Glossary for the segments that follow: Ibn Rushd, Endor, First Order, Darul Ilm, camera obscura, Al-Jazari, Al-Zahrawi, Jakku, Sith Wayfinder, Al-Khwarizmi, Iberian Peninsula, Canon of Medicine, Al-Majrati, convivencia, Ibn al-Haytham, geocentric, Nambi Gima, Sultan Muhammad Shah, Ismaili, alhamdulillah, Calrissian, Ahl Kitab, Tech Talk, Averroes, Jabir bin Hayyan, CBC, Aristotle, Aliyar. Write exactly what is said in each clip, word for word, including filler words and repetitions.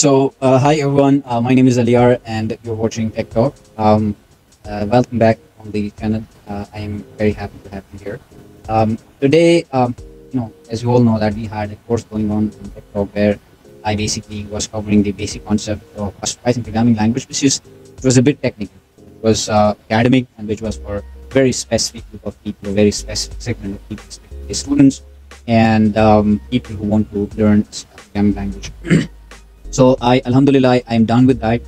So, uh, hi everyone, uh, my name is Aliyar and you're watching Tech Talk. Um, uh, welcome back on the channel. Uh, I am very happy to have you here. Um, today, um, you know, as you all know that we had a course going on in Tech Talk where I basically was covering the basic concept of classification programming language, which is, it was a bit technical. It was uh, academic and which was for very specific group of people, a very specific segment of people, specific students and um, people who want to learn programming language. So I, alhamdulillah, I'm done with that,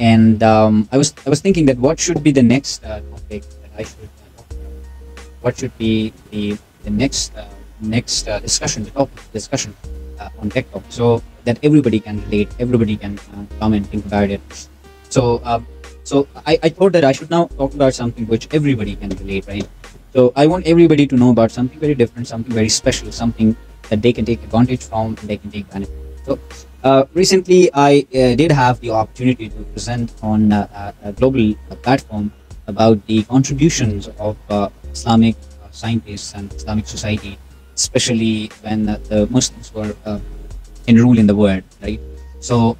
and um, I was I was thinking that what should be the next uh, topic that I should uh, what should be the the next uh, next uh, discussion, the topic discussion uh, on Tech Talk, so that everybody can relate, everybody can uh, come and think about it. So uh, so I, I thought that I should now talk about something which everybody can relate, right? So I want everybody to know about something very different, something very special, something that they can take advantage from, and they can take benefit. So. Uh, recently, I uh, did have the opportunity to present on uh, a global uh, platform about the contributions of uh, Islamic uh, scientists and Islamic society, especially when uh, the Muslims were uh, in rule in the world, right? So,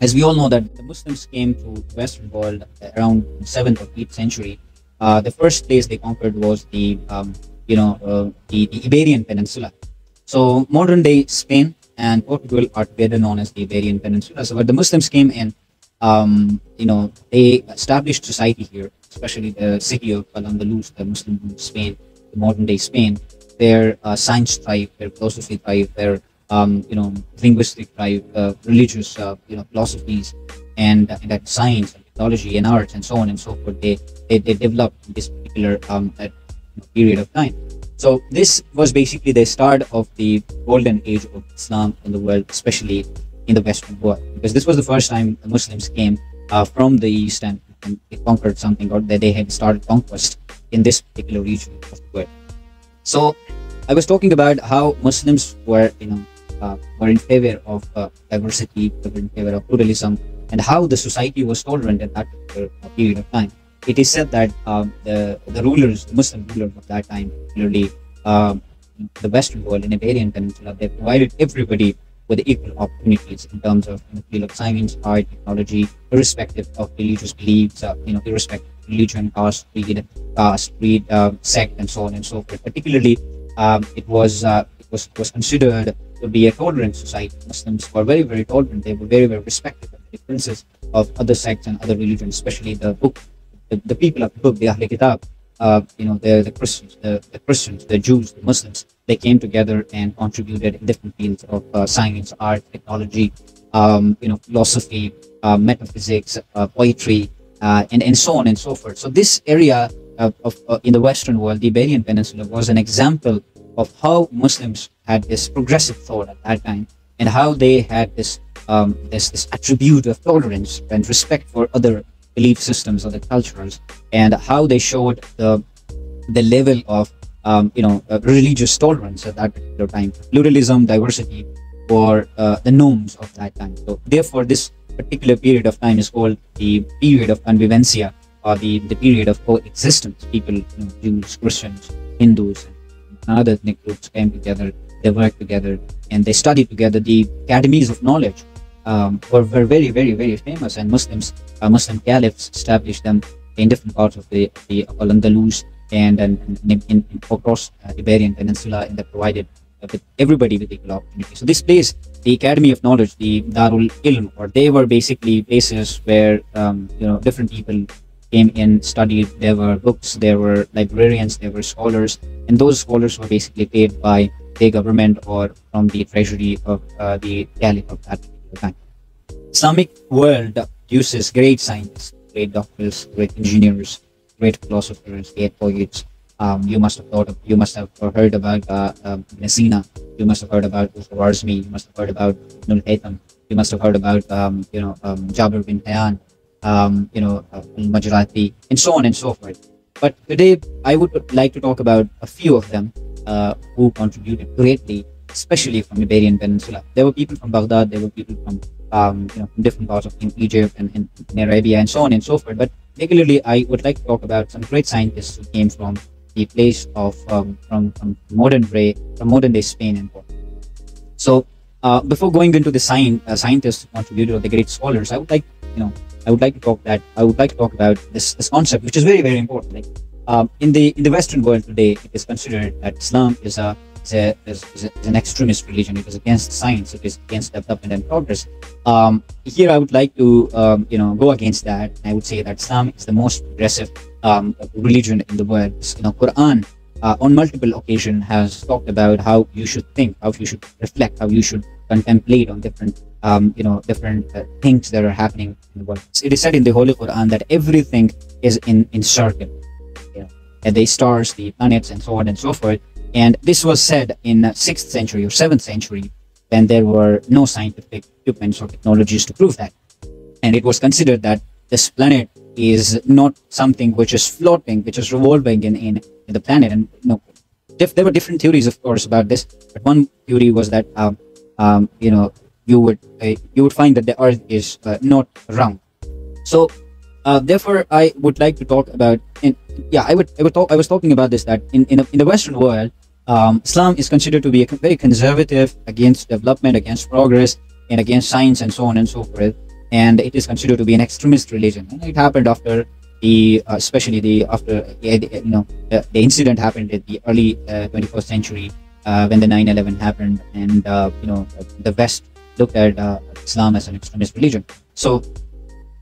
as we all know that the Muslims came to the Western world around seventh or eighth century. Uh, the first place they conquered was the, um, you know, uh, the, the Iberian Peninsula. So, modern-day Spain and Portugal are better known as the Iberian Peninsula. So when the Muslims came in, um, you know, they established society here, especially the city of Al-Andalus, the Muslim Spain, the modern-day Spain. Their uh, science tribe, their philosophy tribe, their um, you know, linguistic tribe, uh, religious uh, you know, philosophies, and, uh, and that science, and technology, and arts, and so on and so forth. They they, they developed in this particular um, that, you know, period of time. So this was basically the start of the golden age of Islam in the world, especially in the Western world, because this was the first time the Muslims came uh, from the East and, and they conquered something, or that they had started conquest in this particular region of the world. So I was talking about how Muslims were, you know, uh, were in favor of uh, diversity, were in favor of pluralism, and how the society was tolerant at that period of time. It is said that um, the, the rulers, the Muslim rulers of that time, particularly um, the Western world in Iberian Peninsula, they provided everybody with equal opportunities in terms of, in the field of science, art, technology, irrespective of religious beliefs, uh, you know, irrespective of religion, caste, creed, caste, creed, uh, sect, and so on and so forth. Particularly, um, it was uh, it was was considered to be a tolerant society. Muslims were very, very tolerant. They were very, very respectful of the differences of other sects and other religions, especially the book. The, the people of the book, the Ahl Kitab, uh, you know, the, the Christians, the, the Christians, the Jews, the Muslims, they came together and contributed in different fields of uh, science, art, technology, um, you know, philosophy, uh, metaphysics, uh, poetry, uh, and and so on and so forth. So this area of, of uh, in the Western world, the Iberian Peninsula, was an example of how Muslims had this progressive thought at that time, and how they had this um, this this attribute of tolerance and respect for other belief systems or the cultures, and how they showed the the level of um, you know uh, religious tolerance at that particular time. Pluralism, diversity were uh, the norms of that time. So therefore, this particular period of time is called the period of convivencia, or the the period of coexistence. People, you know, Jews, Christians, Hindus, and other ethnic groups came together. They worked together and they studied together. The academies of knowledge Um, were, were very, very, very famous, and Muslims, uh, Muslim caliphs established them in different parts of the, the Al-Andalus and, and, and in, in, across the Iberian Peninsula, and they provided uh, with everybody with equal opportunity. So this place, the Academy of Knowledge, the Darul Ilm, or they were basically places where um, you know, different people came in, studied. There were books, there were librarians, there were scholars, and those scholars were basically paid by the government or from the treasury of uh, the caliph of that time. Islamic world uses great scientists, great doctors, great engineers, great philosophers, great poets. Um, you must have thought of, you must have heard about uh, uh, Ibn Sina. You must have heard about Al-Khwarizmi. You must have heard about Ibn al-Haytham. You must have heard about um, you know um, Jabir bin Hayyan, um, you know uh, Al-Majrati, and so on and so forth. But today, I would like to talk about a few of them uh, who contributed greatly, especially from the Iberian Peninsula. There were people from Baghdad, there were people from um, you know, from different parts of Egypt and, and, and Arabia, and so on and so forth. But particularly, I would like to talk about some great scientists who came from the place of um, from, from modern day, from modern day Spain and Portugal. So Uh, before going into the science, uh, scientists contributed, or the great scholars, I would like, you know, I would like to talk that I would like to talk about this, this concept, which is very, very important. Like, um, in the in the Western world today, it is considered that Islam is a is, a, is, a, is an extremist religion. It is against science. It is against development and progress. Um, here, I would like to um, you know go against that. I would say that Islam is the most progressive um, religion in the world. You know, Quran. Uh, on multiple occasions has talked about how you should think, how you should reflect, how you should contemplate on different, um, you know, different uh, things that are happening in the world. It is said in the Holy Quran that everything is in in circle, you know, and the stars, the planets, and so on and so forth. And this was said in sixth century or seventh century, when there were no scientific equipments or technologies to prove that, and it was considered that this planet is not something which is floating, which is revolving in in the planet. And you know, if there were different theories, of course, about this, but one theory was that um, um, you know you would uh, you would find that the earth is uh, not round. So uh, therefore, I would like to talk about, and yeah, I would I would talk I was talking about this, that in in, a, in the Western world, um, Islam is considered to be a very conservative, against development, against progress, and against science, and so on and so forth. And it is considered to be an extremist religion. And it happened after the, uh, especially the after uh, the, you know uh, the incident happened at the early uh, twenty-first century, uh, when the nine eleven happened, and uh, you know the West looked at uh, Islam as an extremist religion. So,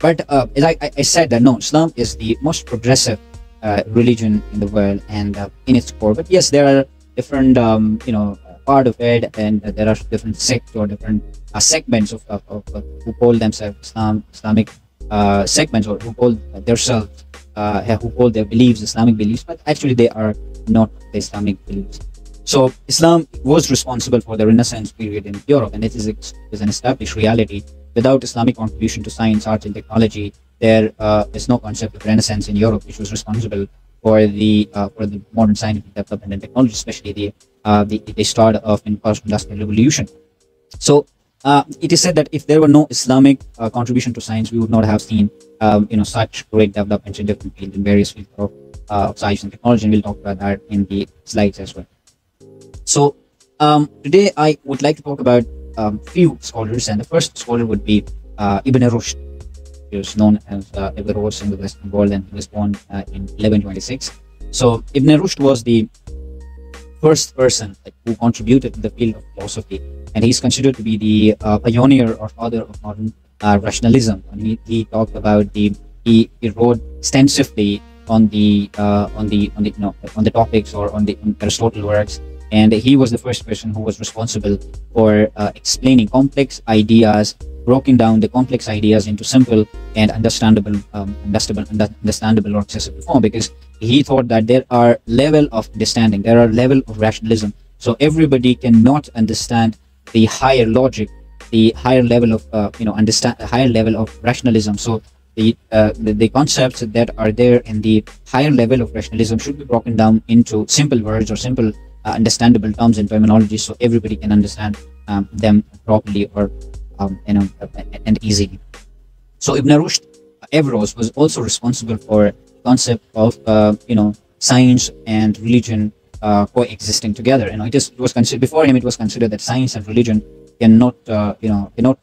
but uh, as I, I said, that no, Islam is the most progressive uh, religion in the world, and uh, in its core. But yes, there are different um, you know. part of it, and uh, there are different sects or different uh, segments of, of, of, of who call themselves Islam, Islamic uh, segments, or who call themselves uh, who call their beliefs Islamic beliefs, but actually they are not the Islamic beliefs. So Islam was responsible for the Renaissance period in Europe, and it is, it is an established reality. Without Islamic contribution to science, art, and technology, there uh, is no concept of Renaissance in Europe, which was responsible for the uh, for the modern scientific development and technology, especially the uh, the, the start of the post-industrial revolution. So uh, it is said that if there were no Islamic uh, contribution to science, we would not have seen um, you know such great developments in different fields, in various fields of, uh, of science and technology. And we'll talk about that in the slides as well. So um, today I would like to talk about um, few scholars, and the first scholar would be uh, Ibn Rushd. He was known as uh, Averroes in the Western world, and he was born uh, in eleven twenty-six. So Ibn Rushd was the first person like, who contributed to the field of philosophy, and he's considered to be the uh, pioneer or father of modern uh, rationalism. And he, he talked about the he, he wrote extensively on the uh, on the on the you know, on the topics or on the on Aristotle works, and he was the first person who was responsible for uh, explaining complex ideas, broken down the complex ideas into simple and understandable, um, understandable, understandable or accessible form, because he thought that there are level of understanding, there are level of rationalism. So everybody cannot understand the higher logic, the higher level of uh, you know understand higher level of rationalism. So the, uh, the the concepts that are there in the higher level of rationalism should be broken down into simple words or simple uh, understandable terms and terminology, so everybody can understand um, them properly or Um, you know, and easily. So Ibn Rushd, Averroes, was also responsible for the concept of uh, you know science and religion uh, coexisting together. You know, it, is, it was considered before him. It was considered that science and religion cannot uh, you know cannot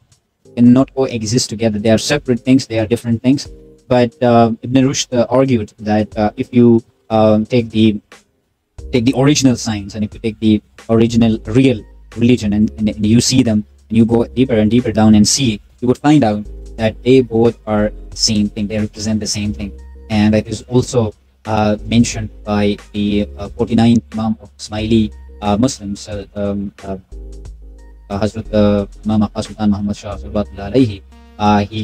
cannot coexist together. They are separate things. They are different things. But uh, Ibn Rushd uh, argued that uh, if you um, take the take the original science, and if you take the original real religion, and, and, and you see them, and you go deeper and deeper down and see, you would find out that they both are the same thing. They represent the same thing. And that is also uh, mentioned by the uh, forty-ninth Imam of Ismaili uh, Muslims, uh, um, uh, Hazrat uh, Imam Sultan Muhammad Shah. Uh, he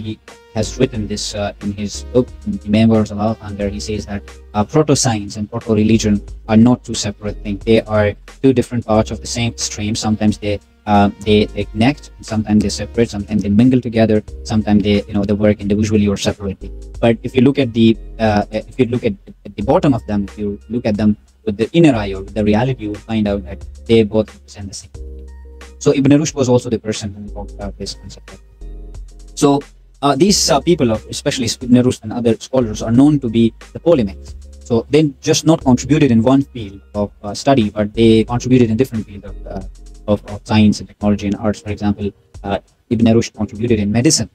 has written this uh, in his book, The Memoirs of Al-Khwarizmi, where he says that uh, proto-science and proto-religion are not two separate things. They are two different parts of the same stream. Sometimes they Uh, they, they connect, sometimes they separate, sometimes they mingle together, sometimes they you know they work individually or separately. But if you look at the uh, if you look at, at the bottom of them, if you look at them with the inner eye or with the reality, you will find out that they both represent the same. So Ibn Rushd was also the person who talked about this concept. So uh, these uh, people, of, especially Ibn Rushd and other scholars, are known to be the polemics. So they just not contributed in one field of uh, study, but they contributed in different fields of uh, of science and technology and arts. For example, uh, Ibn Rushd contributed in medicine,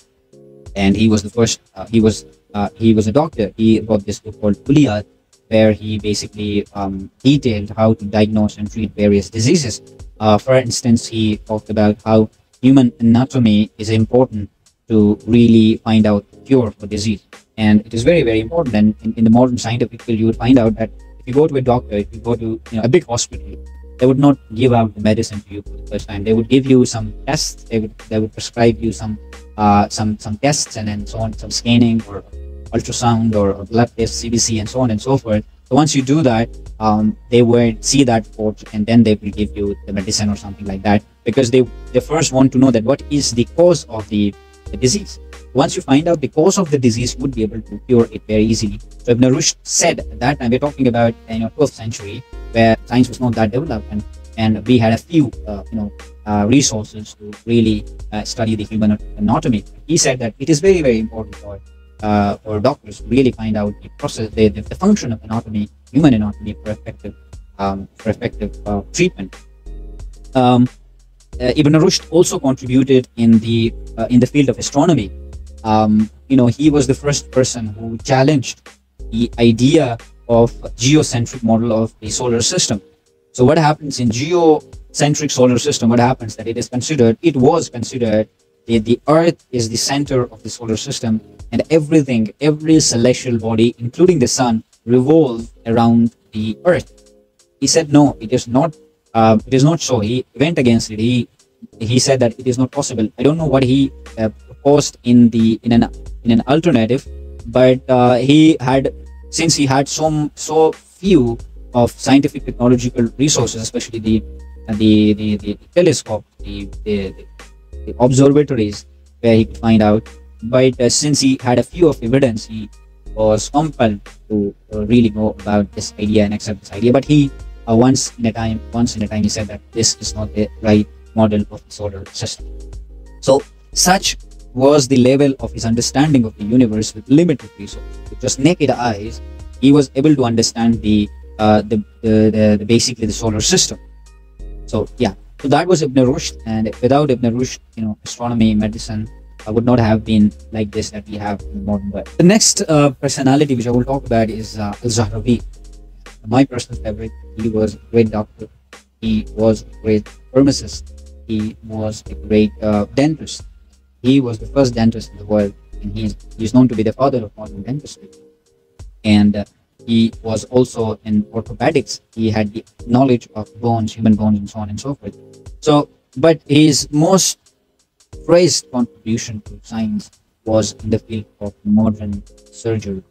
and he was the first. Uh, he was uh, he was a doctor. He got this book called Aliyar, where he basically um, detailed how to diagnose and treat various diseases. Uh, for instance, he talked about how human anatomy is important to really find out the cure for disease. And it is very, very important. And in, in the modern scientific field, you would find out that if you go to a doctor, if you go to you know, a big hospital, they would not give out the medicine to you for the first time. They would give you some tests. They would, they would prescribe you some, uh, some, some tests and then so on, some scanning or ultrasound or, or blood test, C B C, and so on and so forth. So once you do that, um, they will see that report and then they will give you the medicine or something like that, because they, they first want to know that what is the cause of the, the disease. Once you find out the cause of the disease, you would be able to cure it very easily. So Ibn Rushd said at that time, we're talking about you know, twelfth century, where science was not that developed, and, and we had a few uh, you know, uh, resources to really uh, study the human anatomy. He said that it is very, very important for Uh, or doctors to really find out the process, the, the, the function of anatomy, human anatomy, for effective, um, for effective uh, treatment. Um, uh, Ibn Rushd also contributed in the uh, in the field of astronomy. Um, you know, he was the first person who challenged the idea of geocentric model of the solar system. So, what happens in geocentric solar system? What happens that it is considered? It was considered that the Earth is the center of the solar system. And everything, every celestial body, including the sun, revolves around the earth. He said, no, it is not. Uh, it is not so. He went against it. He he said that it is not possible. I don't know what he uh, proposed in the in an in an alternative, but uh, he had since he had so so few of scientific technological resources, especially the uh, the, the the telescope, the the, the observatories, where he could find out. But uh, since he had a few of evidence, he was compelled to uh, really go about this idea and accept this idea. But he uh, once in a time, once in a time, he said that this is not the right model of the solar system. So such was the level of his understanding of the universe with limited resources. With just naked eyes, he was able to understand the, uh, the, the, the, the basically the solar system. So yeah, so that was Ibn Rushd, and without Ibn Rushd, you know, astronomy, medicine, I would not have been like this that we have in modern world. The next uh, personality which I will talk about is uh, Al-Zahrawi. My personal favorite. He was a great doctor. He was a great pharmacist. He was a great uh, dentist. He was the first dentist in the world, and he is, he is known to be the father of modern dentistry. And uh, he was also in orthopedics. He had the knowledge of bones, human bones, and so on and so forth. So, but his most praised contribution to science was in the field of modern surgery,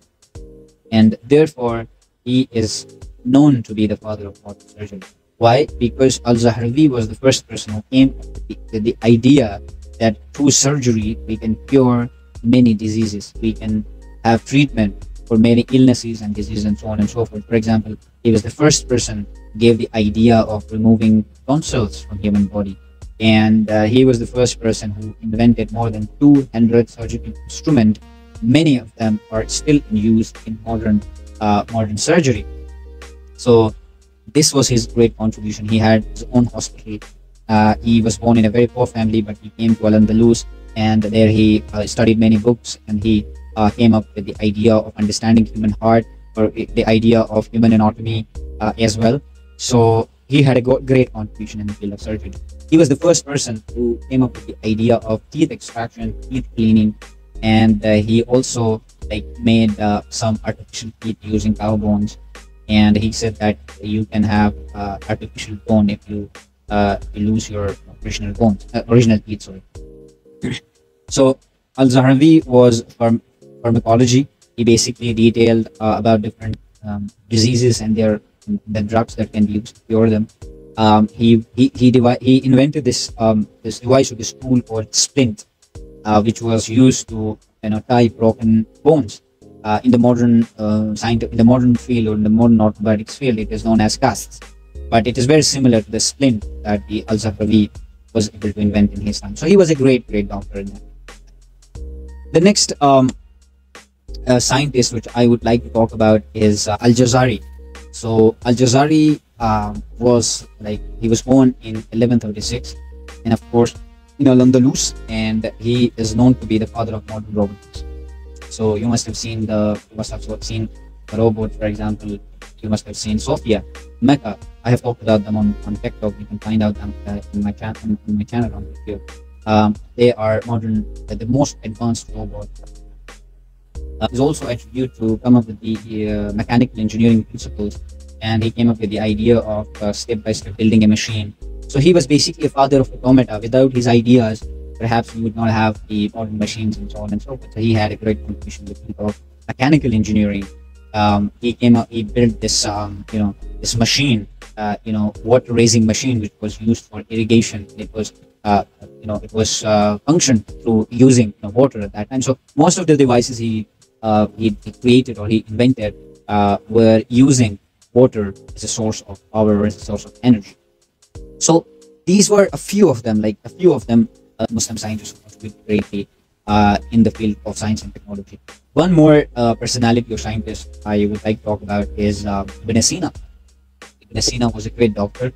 and therefore he is known to be the father of modern surgery. Why? Because Al-Zahrawi was the first person who came up with the, with the idea that through surgery we can cure many diseases, we can have treatment for many illnesses and diseases and so on and so forth. For example, he was the first person who gave the idea of removing tonsils from human body. And uh, he was the first person who invented more than two hundred surgical instruments. Many of them are still in use in modern uh, modern surgery. So this was his great contribution. He had his own hospital. Uh, he was born in a very poor family, but he came to Al-Andalus, and there he uh, studied many books, and he uh, came up with the idea of understanding human heart, or the idea of human anatomy uh, as well. So he had a great contribution in the field of surgery. He was the first person who came up with the idea of teeth extraction, teeth cleaning, and uh, he also like made uh, some artificial teeth using cow bones. And he said that you can have uh, artificial bone if you, uh, you lose your original bones, uh, original teeth. Sorry. So Al-Zahrawi was from pharmacology. He basically detailed uh, about different um, diseases and their the drugs that can be used to cure them. Um, he he he, he invented this um, this device with a tool called splint, uh, which was used to you know tie broken bones. Uh, in the modern uh, scientific, in the modern field, or in the modern orthopedics field, it is known as casts. But it is very similar to the splint that the Al-Zahrawi was able to invent in his time. So he was a great great doctor. The next um, uh, scientist which I would like to talk about is uh, Al-Jazari. So Al-Jazari um, was like he was born in eleven thirty-six, and of course in Al-Andalus, and he is known to be the father of modern robots. So you must have seen the you must have seen a robot, for example. You must have seen Sofia, Mecca. I have talked about them on, on Tech Talk. You can find out them uh, in my chat in, in my channel on YouTube. Um, they are modern, uh, the most advanced robot. Uh, is also attributed to come up with the uh, mechanical engineering principles, and he came up with the idea of uh, step by step building a machine. So he was basically a father of automata. Without his ideas, perhaps we would not have the modern machines and so on and so forth. So he had a great contribution to think of mechanical engineering. Um, he came up, he built this, um, you know, this machine, uh, you know, water raising machine, which was used for irrigation. It was, uh, you know, it was uh, functioned through using you know, water at that time. So most of the devices he uh, he, he created or he invented uh, were using water as a source of power, as a source of energy. So these were a few of them, like a few of them, uh, Muslim scientists contributed greatly uh, in the field of science and technology. One more uh, personality or scientist I would like to talk about is uh, Ibn Sina. Ibn Sina was a great doctor.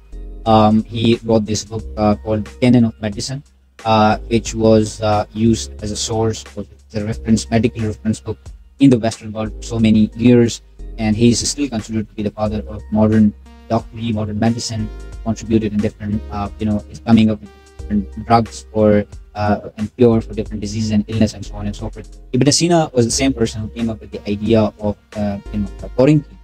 Um, he wrote this book uh, called Canon of Medicine, uh, which was uh, used as a source for the reference, medical reference book in the Western world for so many years. And he is still considered to be the father of modern doctory, modern medicine, contributed in different, uh, you know, is coming up with different drugs for Uh, and cure for different diseases and illness and so on and so forth. Ibn Sina was the same person who came up with the idea of uh, you know, quarantine.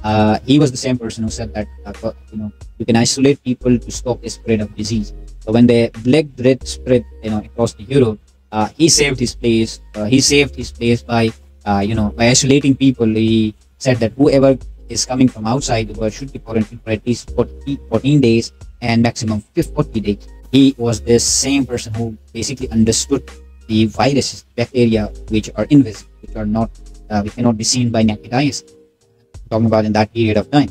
Uh, he was the same person who said that uh, you know you can isolate people to stop the spread of disease. So when the black death spread you know across the Europe, uh, he saved his place. Uh, he saved his place by uh, you know by isolating people. He said that whoever is coming from outside the world should be quarantined for at least fourteen days and maximum forty days. He was the same person who basically understood the viruses, bacteria, which are invisible, which are not, uh, which cannot be seen by naked eyes. I'm talking about in that period of time,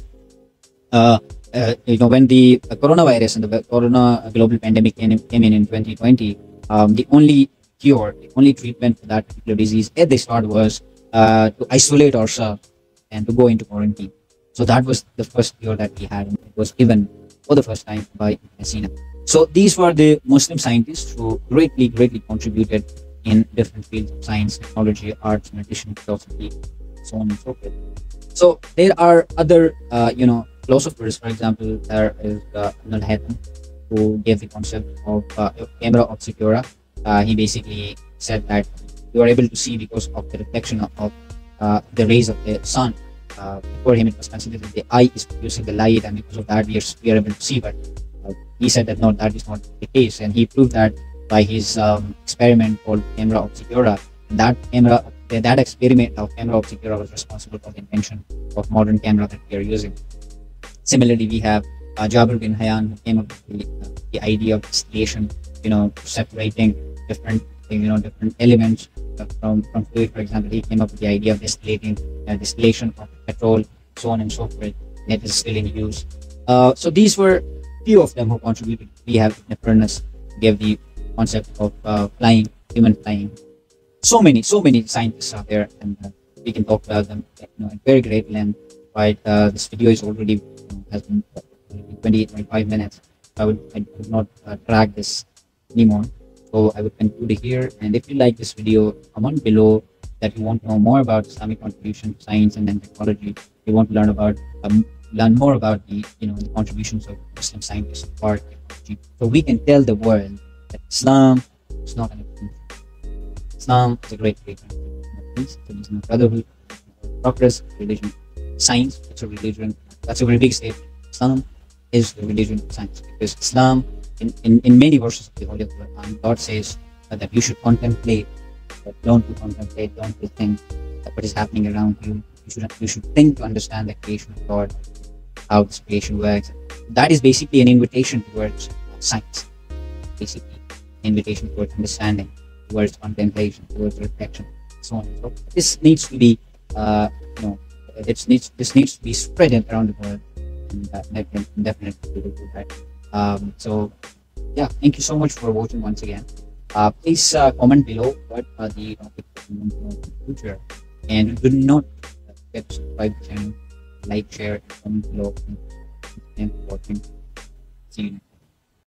uh, uh, you know, when the uh, coronavirus and the corona global pandemic came, came in in twenty twenty, um, the only cure, the only treatment for that particular disease at the start was uh, to isolate ourselves and to go into quarantine. So that was the first cure that he had, and it was given for the first time by Ibn Sina. So these were the Muslim scientists who greatly, greatly contributed in different fields of science, technology, arts, medicine, philosophy, so on and so forth. So there are other, uh, you know, philosophers. For example, there is uh, Ibn al-Haytham, who gave the concept of uh, camera obscura. Uh, he basically said that you are able to see because of the reflection of, of uh, the rays of the sun. Uh, before him, it was considered that the eye is producing the light, and because of that, we are, we are able to see. But he said that no, that is not the case, and he proved that by his um, experiment called camera obscura. That camera, that experiment of camera obscura was responsible for the invention of modern camera that we are using. Similarly, we have uh, Jabir bin Hayyan, who came up with the, uh, the idea of distillation, you know, separating different, you know, different elements from from fluid. For example, he came up with the idea of distillating, uh, distillation of petrol, so on and so forth. That is still in use. Uh, so these were few of them who contributed. We have Averroes, gave the concept of uh, flying, human flying. So many, so many scientists are there, and uh, we can talk about them, you know, at very great length. Right, uh, this video is already you know, has been uh, twenty-eight, twenty-five minutes. I would, I would not uh, drag this anymore. So I would conclude here. And if you like this video, comment below that you want to know more about Islamic contribution to science and then technology. You want to learn about. Um, learn more about the you know the contributions of Muslim scientists, art, technology, so we can tell the world that Islam is not an opinion. Islam is a great great peace, there is no brotherhood, progress, religion, science. It's a religion. That's a very big statement. Islam is the religion of science, because Islam, in in, in many verses of the Holy Quran, God says uh, that you should contemplate, but don't you contemplate, don't you think that what is happening around you. You should you should think to understand the creation of God, how this creation works. That is basically an invitation towards science, basically an invitation towards understanding, towards contemplation, towards reflection, so on and so forth. This needs to be, uh, you know, it needs this needs to be spread around the world, and uh, definitely, definitely we will do that. Um, so, yeah, thank you so much for watching once again. Uh, please uh, comment below what are the topics you want to know in the future, and do not forget to subscribe to the channel, like, share, and comment below. in what we see.